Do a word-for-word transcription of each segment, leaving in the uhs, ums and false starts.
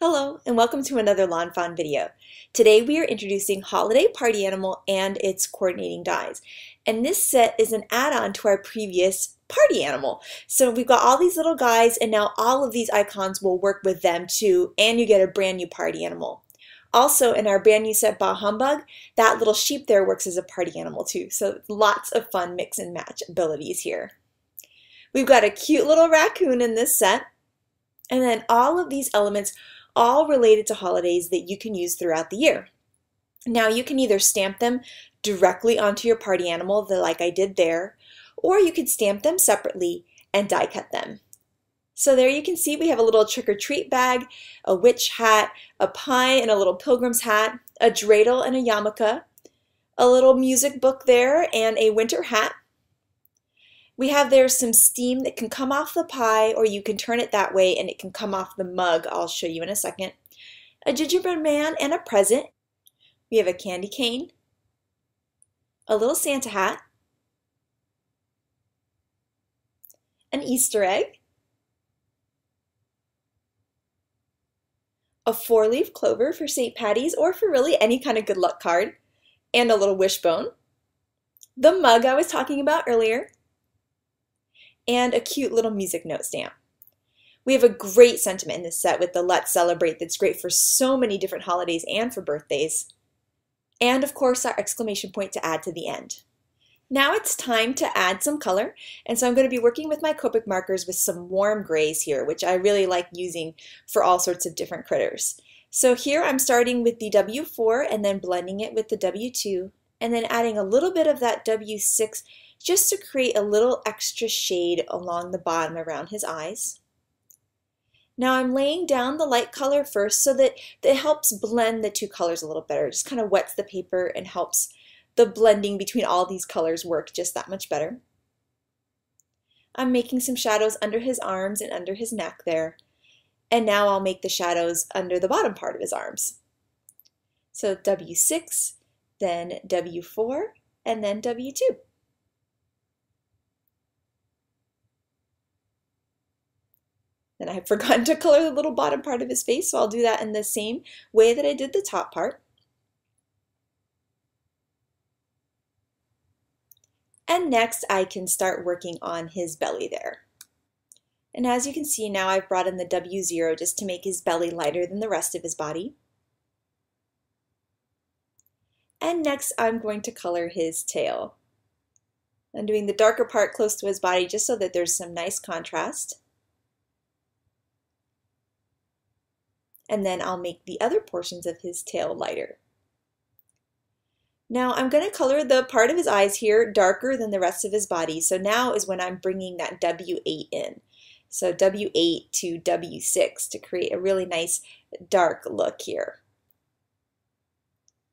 Hello and welcome to another Lawn Fawn video. Today we are introducing Holiday Party Animal and its coordinating dies. And this set is an add-on to our previous party animal. So we've got all these little guys and now all of these icons will work with them too, and you get a brand new party animal. Also in our brand new set Bah Humbug, that little sheep there works as a party animal too. So lots of fun mix and match abilities here. We've got a cute little raccoon in this set. And then all of these elements all related to holidays that you can use throughout the year. Now you can either stamp them directly onto your party animal like I did there, or you could stamp them separately and die cut them. So there you can see we have a little trick-or-treat bag, a witch hat, a pie and a little pilgrim's hat, a dreidel and a yarmulke, a little music book there and a winter hat. We have there some steam that can come off the pie, or you can turn it that way and it can come off the mug. I'll show you in a second. A gingerbread man and a present. We have a candy cane, a little Santa hat, an Easter egg, a four-leaf clover for Saint Patty's or for really any kind of good luck card, and a little wishbone, the mug I was talking about earlier, and a cute little music note stamp. We have a great sentiment in this set with the Let's Celebrate that's great for so many different holidays and for birthdays. And of course our exclamation point to add to the end. Now it's time to add some color, and so I'm going to be working with my Copic markers with some warm grays here, which I really like using for all sorts of different critters. So here I'm starting with the W four and then blending it with the W two and then adding a little bit of that W six just to create a little extra shade along the bottom around his eyes. Now I'm laying down the light color first so that it helps blend the two colors a little better. It just kind of wets the paper and helps the blending between all these colors work just that much better. I'm making some shadows under his arms and under his neck there. And now I'll make the shadows under the bottom part of his arms. So W six, then W four, and then W two. And I've forgotten to color the little bottom part of his face, so I'll do that in the same way that I did the top part. And next I can start working on his belly there. And as you can see now I've brought in the W zero just to make his belly lighter than the rest of his body. And next I'm going to color his tail. I'm doing the darker part close to his body just so that there's some nice contrast. And then I'll make the other portions of his tail lighter. Now I'm going to color the part of his eyes here darker than the rest of his body, so now is when I'm bringing that W eight in. So W eight to W six to create a really nice dark look here.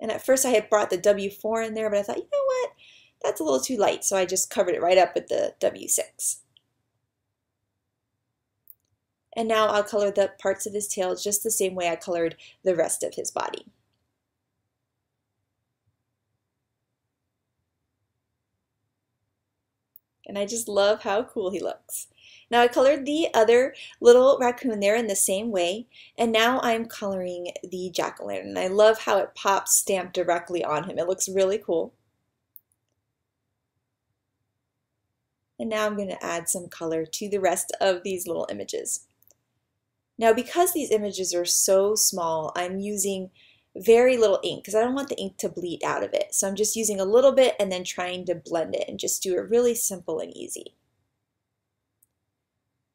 And at first I had brought the W four in there, but I thought, you know what, that's a little too light, so I just covered it right up with the W six. And now I'll color the parts of his tail just the same way I colored the rest of his body. And I just love how cool he looks. Now I colored the other little raccoon there in the same way, and now I'm coloring the jack-o'-lantern. And I love how it pops stamped directly on him. It looks really cool. And now I'm going to add some color to the rest of these little images. Now because these images are so small, I'm using very little ink because I don't want the ink to bleed out of it. So I'm just using a little bit and then trying to blend it and just do it really simple and easy.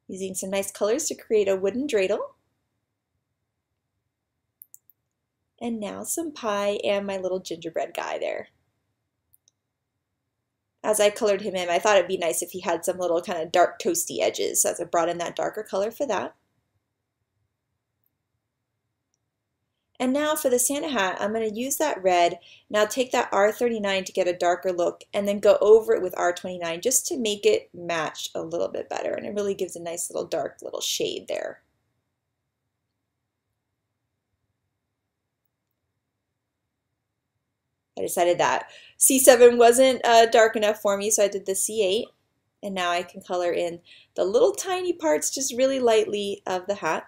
Using some nice colors to create a wooden dreidel. And now some pie and my little gingerbread guy there. As I colored him in, I thought it'd be nice if he had some little kind of dark toasty edges, so I brought in that darker color for that. And now for the Santa hat, I'm going to use that red, now take that R thirty-nine to get a darker look, and then go over it with R twenty-nine just to make it match a little bit better, and it really gives a nice little dark little shade there. I decided that C seven wasn't uh, dark enough for me, so I did the C eight, and now I can color in the little tiny parts just really lightly of the hat.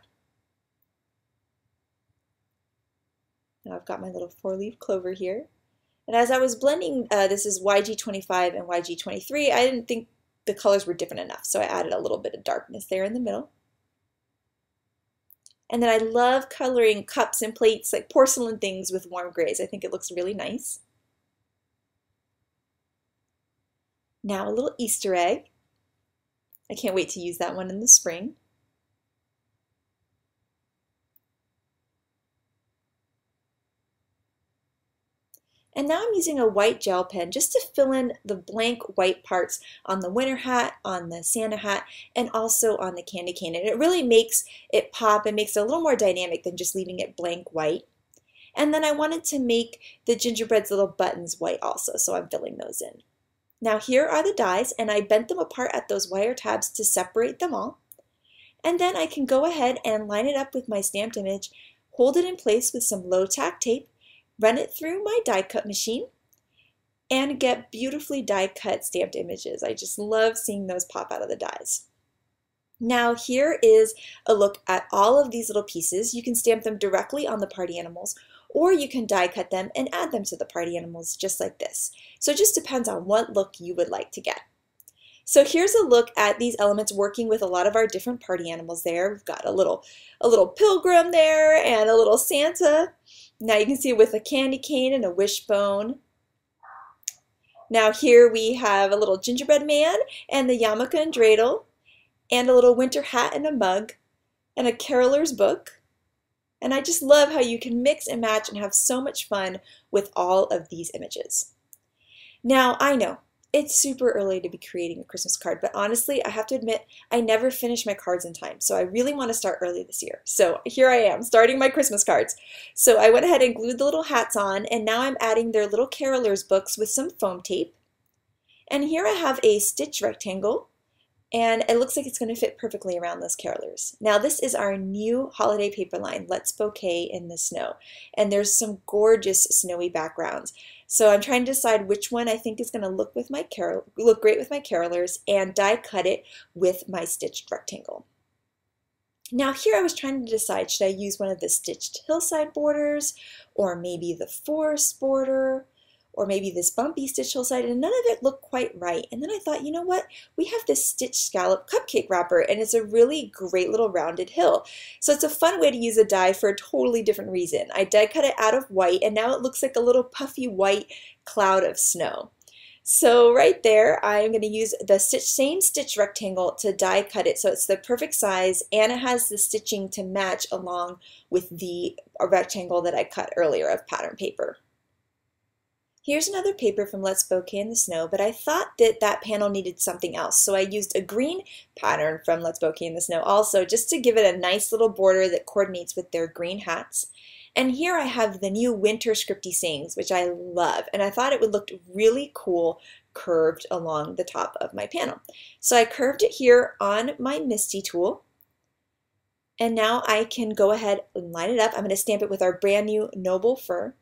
Now I've got my little four-leaf clover here. And as I was blending, uh, this is Y G twenty-five and Y G twenty-three, I didn't think the colors were different enough, so I added a little bit of darkness there in the middle. And then I love coloring cups and plates, like porcelain things, with warm grays. I think it looks really nice. Now a little Easter egg. I can't wait to use that one in the spring. And now I'm using a white gel pen just to fill in the blank white parts on the winter hat, on the Santa hat, and also on the candy cane. And it really makes it pop and makes it a little more dynamic than just leaving it blank white. And then I wanted to make the gingerbread's little buttons white also, so I'm filling those in. Now here are the dies, and I bent them apart at those wire tabs to separate them all. And then I can go ahead and line it up with my stamped image, hold it in place with some low tack tape, run it through my die cut machine, and get beautifully die cut stamped images. I just love seeing those pop out of the dies. Now here is a look at all of these little pieces. You can stamp them directly on the party animals, or you can die cut them and add them to the party animals just like this. So it just depends on what look you would like to get. So here's a look at these elements working with a lot of our different party animals there. We've got a little, a little pilgrim there and a little Santa. Now you can see it with a candy cane and a wishbone. Now here we have a little gingerbread man and the yarmulke and dreidel, and a little winter hat and a mug, and a caroler's book. And I just love how you can mix and match and have so much fun with all of these images. Now I know, it's super early to be creating a Christmas card, but honestly, I have to admit, I never finish my cards in time, so I really want to start early this year. So here I am, starting my Christmas cards. So I went ahead and glued the little hats on, and now I'm adding their little carolers books with some foam tape. And here I have a stitch rectangle, and it looks like it's going to fit perfectly around those carolers. Now this is our new holiday paper line, Let's Bokeh in the Snow, and there's some gorgeous snowy backgrounds. So I'm trying to decide which one I think is going to look with my carol look great with my carolers, and die cut it with my stitched rectangle. Now here I was trying to decide, should I use one of the stitched hillside borders, or maybe the forest border, or maybe this bumpy stitch hillside, and none of it looked quite right. And then I thought, you know what? We have this stitched scallop cupcake wrapper, and it's a really great little rounded hill. So it's a fun way to use a die for a totally different reason. I die cut it out of white, and now it looks like a little puffy white cloud of snow. So right there, I'm gonna use the stitch, same stitch rectangle to die cut it so it's the perfect size, and it has the stitching to match along with the rectangle that I cut earlier of pattern paper. Here's another paper from Let's Bokeh in the Snow, but I thought that that panel needed something else, so I used a green pattern from Let's Bokeh in the Snow also, just to give it a nice little border that coordinates with their green hats. And here I have the new Winter Scripty Sayings, which I love, and I thought it would look really cool curved along the top of my panel. So I curved it here on my MISTI tool, and now I can go ahead and line it up. I'm going to stamp it with our brand new Noble Fir,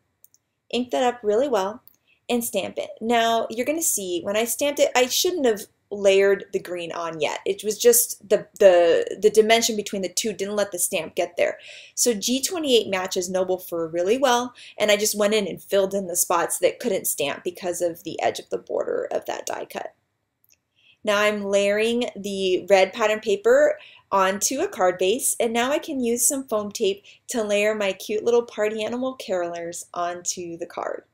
ink that up really well, and stamp it. Now you're gonna see when I stamped it, I shouldn't have layered the green on yet. It was just the, the, the dimension between the two didn't let the stamp get there. So G twenty-eight matches Noble Fir really well, and I just went in and filled in the spots that couldn't stamp because of the edge of the border of that die cut. Now I'm layering the red pattern paper onto a card base, and now I can use some foam tape to layer my cute little party animal carolers onto the card.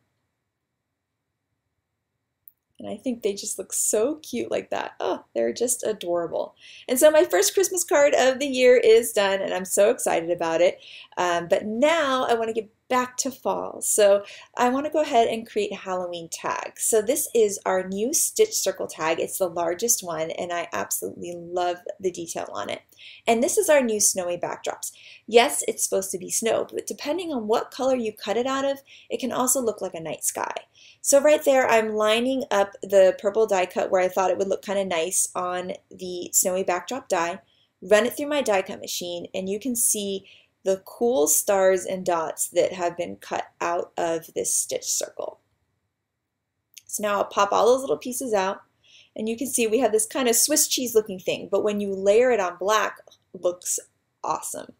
And I think they just look so cute like that. Oh, they're just adorable. And so my first Christmas card of the year is done, and I'm so excited about it. Um, but now I want to get back to fall. So I want to go ahead and create a Halloween tag. So this is our new stitch circle tag. It's the largest one, and I absolutely love the detail on it. And this is our new snowy backdrops. Yes, it's supposed to be snow, but depending on what color you cut it out of, it can also look like a night sky. So right there, I'm lining up the purple die cut where I thought it would look kind of nice on the snowy backdrop die, run it through my die cut machine, and you can see the cool stars and dots that have been cut out of this stitch circle. So now I'll pop all those little pieces out, and you can see we have this kind of Swiss cheese looking thing, but when you layer it on black, it looks awesome.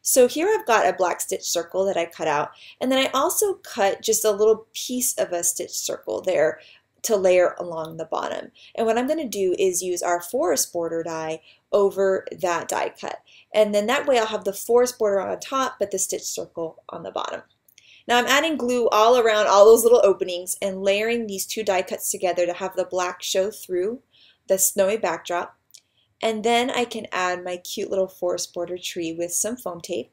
So here I've got a black stitch circle that I cut out, and then I also cut just a little piece of a stitch circle there to layer along the bottom. And what I'm going to do is use our forest border die over that die cut, and then that way I'll have the forest border on the top but the stitch circle on the bottom. Now I'm adding glue all around all those little openings and layering these two die cuts together to have the black show through the snowy backdrop. And then I can add my cute little forest border tree with some foam tape.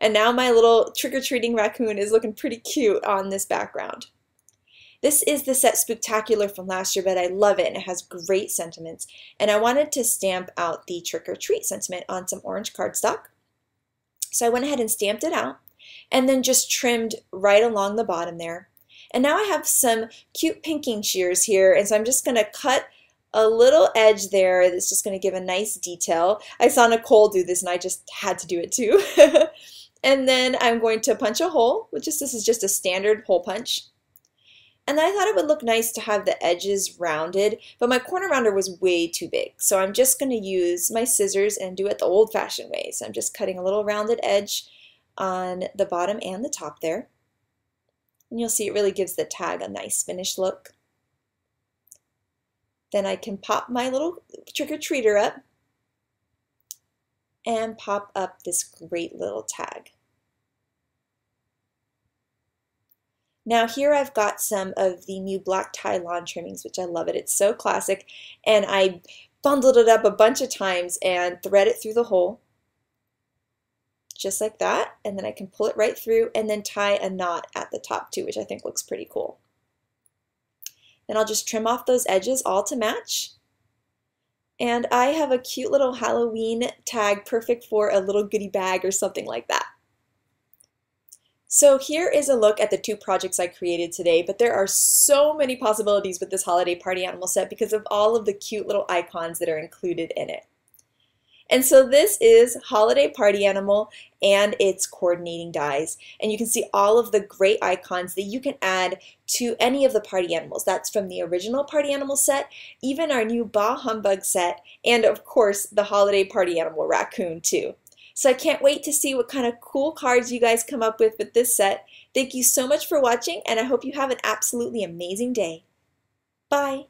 And now my little trick-or-treating raccoon is looking pretty cute on this background. This is the set Spooktacular from last year, but I love it and it has great sentiments. And I wanted to stamp out the trick-or-treat sentiment on some orange cardstock. So I went ahead and stamped it out and then just trimmed right along the bottom there. And now I have some cute pinking shears here, and so I'm just going to cut a little edge there that's just going to give a nice detail. I saw Nicole do this and I just had to do it too. And then I'm going to punch a hole, which is, this is just a standard hole punch. And then I thought it would look nice to have the edges rounded, but my corner rounder was way too big. So I'm just going to use my scissors and do it the old-fashioned way. So I'm just cutting a little rounded edge on the bottom and the top there. And you'll see it really gives the tag a nice finished look. Then I can pop my little trick-or-treater up and pop up this great little tag. Now here I've got some of the new Black Tie lawn trimmings, which I love it. It's so classic, and I bundled it up a bunch of times and thread it through the hole, just like that, and then I can pull it right through and then tie a knot at the top too, which I think looks pretty cool. Then I'll just trim off those edges all to match. And I have a cute little Halloween tag, perfect for a little goodie bag or something like that. So here is a look at the two projects I created today, but there are so many possibilities with this Holiday Party Animal set because of all of the cute little icons that are included in it. And so this is Holiday Party Animal and its coordinating dies. And you can see all of the great icons that you can add to any of the party animals. That's from the original Party Animal set, even our new Bah Humbug set, and of course the Holiday Party Animal raccoon too. So I can't wait to see what kind of cool cards you guys come up with with this set. Thank you so much for watching, and I hope you have an absolutely amazing day. Bye!